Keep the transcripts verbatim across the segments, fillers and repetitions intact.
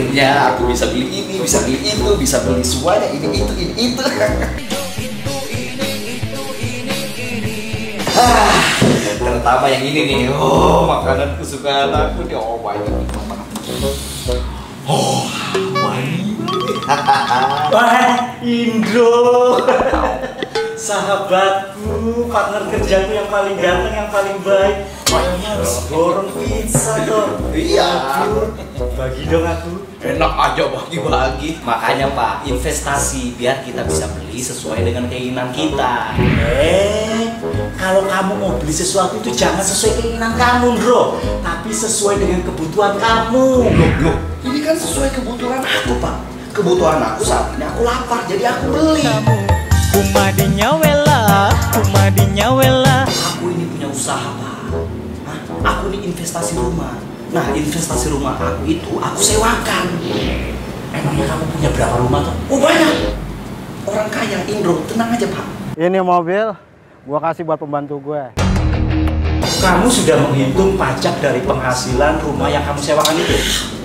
akhirnya aku bisa beli ini, bisa beli itu, bisa beli semuanya, ini, itu, ini, itu. Ah, terutama yang ini nih, oh makanan kesukaan aku nih, oh my god. Oh my god. Wah, Indro. Sahabatku, partner kerjaku yang paling ganteng, yang paling baik. Kayaknya harus borong pizza dong. Iya, bagi dong aku. Enak aja bagi-bagi. Makanya Pak, investasi biar kita bisa beli sesuai dengan keinginan kita. Eh, kalau kamu mau beli sesuatu itu jangan sesuai keinginan kamu, bro. Tapi sesuai dengan kebutuhan kamu. Loh, loh, ini kan sesuai kebutuhan aku, Pak. Kebutuhan aku saat ini aku lapar, jadi aku beli. Kumadinya wela, kumadinya wela. Aku ini punya usaha, Pak. Hah? Aku ini investasi rumah. Nah, investasi rumah aku itu aku sewakan. Emangnya kamu punya berapa rumah tuh? Oh, banyak. Orang kaya, Indro. Tenang aja, Pak. Ini mobil, gua kasih buat pembantu gue. Kamu sudah menghitung pajak dari penghasilan rumah yang kamu sewakan itu?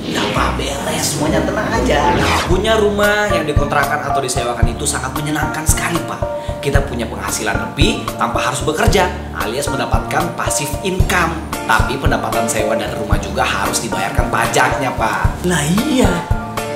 Nggak apa, beres, semuanya tenang aja. Punya rumah yang dikontrakan atau disewakan itu sangat menyenangkan sekali, Pak. Kita punya penghasilan lebih tanpa harus bekerja, alias mendapatkan passive income. Tapi pendapatan sewa dan rumah juga harus dibayarkan pajaknya, Pak. Nah iya,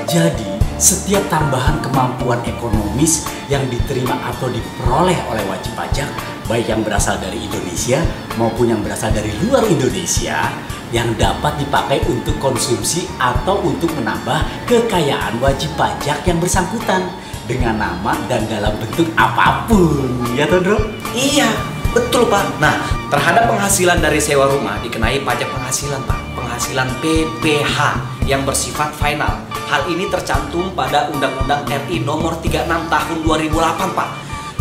jadi setiap tambahan kemampuan ekonomis yang diterima atau diperoleh oleh wajib pajak, baik yang berasal dari Indonesia maupun yang berasal dari luar Indonesia, yang dapat dipakai untuk konsumsi atau untuk menambah kekayaan wajib pajak yang bersangkutan dengan nama dan dalam bentuk apapun, ya toh, Bro? Iya, betul, Pak. Nah, terhadap penghasilan dari sewa rumah dikenai pajak penghasilan, Pak. Penghasilan P P H yang bersifat final. Hal ini tercantum pada Undang-Undang R I nomor tiga puluh enam tahun dua ribu delapan, Pak.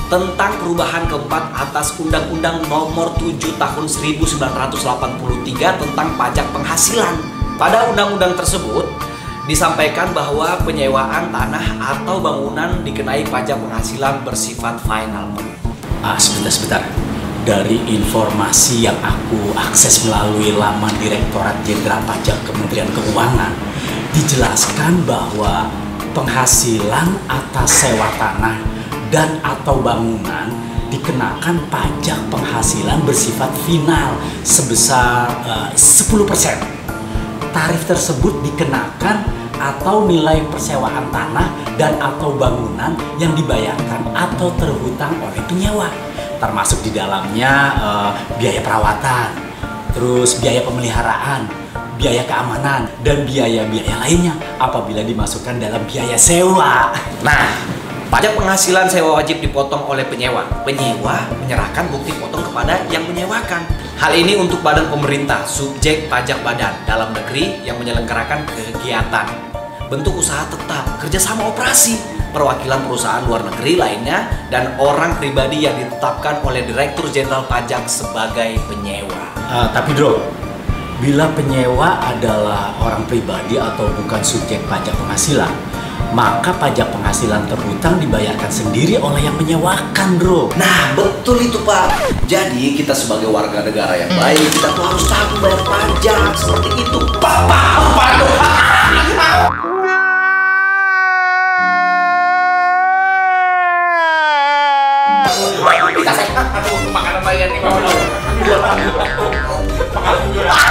Tentang perubahan keempat atas Undang-Undang nomor tujuh tahun seribu sembilan ratus delapan puluh tiga tentang pajak penghasilan. Pada undang-undang tersebut disampaikan bahwa penyewaan tanah atau bangunan dikenai pajak penghasilan bersifat final. Ah, sebentar, sebentar. Dari informasi yang aku akses melalui laman Direktorat Jenderal Pajak Kementerian Keuangan, dijelaskan bahwa penghasilan atas sewa tanah dan atau bangunan dikenakan pajak penghasilan bersifat final sebesar uh, sepuluh persen. Tarif tersebut dikenakan atau nilai persewaan tanah dan atau bangunan yang dibayarkan atau terhutang oleh penyewa, termasuk di dalamnya uh, biaya perawatan, terus biaya pemeliharaan, biaya keamanan, dan biaya-biaya lainnya apabila dimasukkan dalam biaya sewa. Nah, pajak penghasilan sewa wajib dipotong oleh penyewa. Penyewa menyerahkan bukti potong kepada yang menyewakan. Hal ini untuk badan pemerintah, subjek pajak badan dalam negeri yang menyelenggarakan kegiatan, bentuk usaha tetap, kerjasama operasi, perwakilan perusahaan luar negeri lainnya, dan orang pribadi yang ditetapkan oleh Direktur Jenderal Pajak sebagai penyewa. Uh, tapi Bro, bila penyewa adalah orang pribadi atau bukan subjek pajak penghasilan, maka pajak penghasilan terhutang dibayarkan sendiri oleh yang menyewakan, Bro. Nah, betul itu, Pak. Jadi kita sebagai warga negara yang baik, kita tuh harus tahu bayar pajak seperti itu. Papa, waduh. Kita saya makanan bayar nih, Pak. Makanan